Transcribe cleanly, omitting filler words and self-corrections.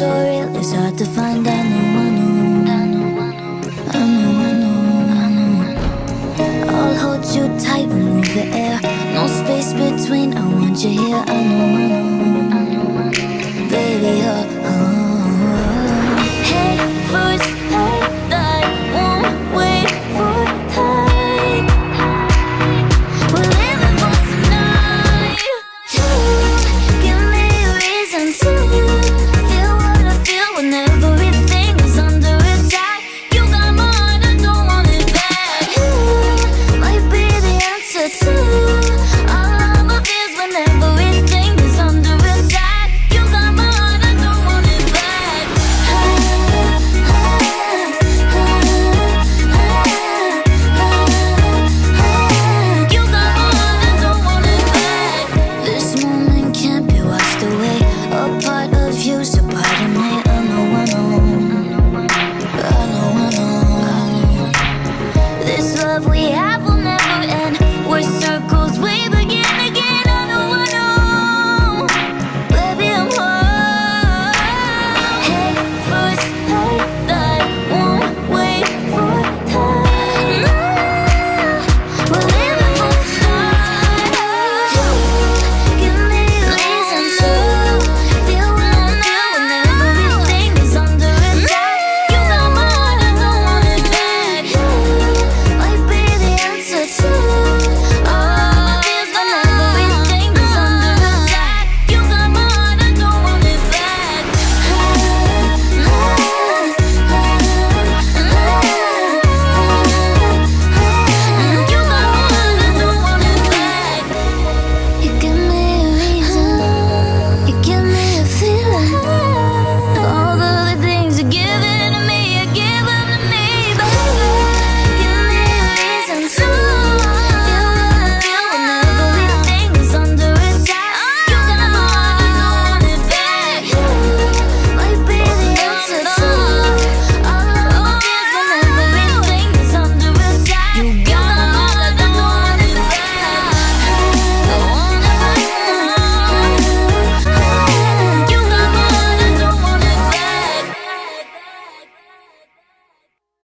so real, it's hard to find out.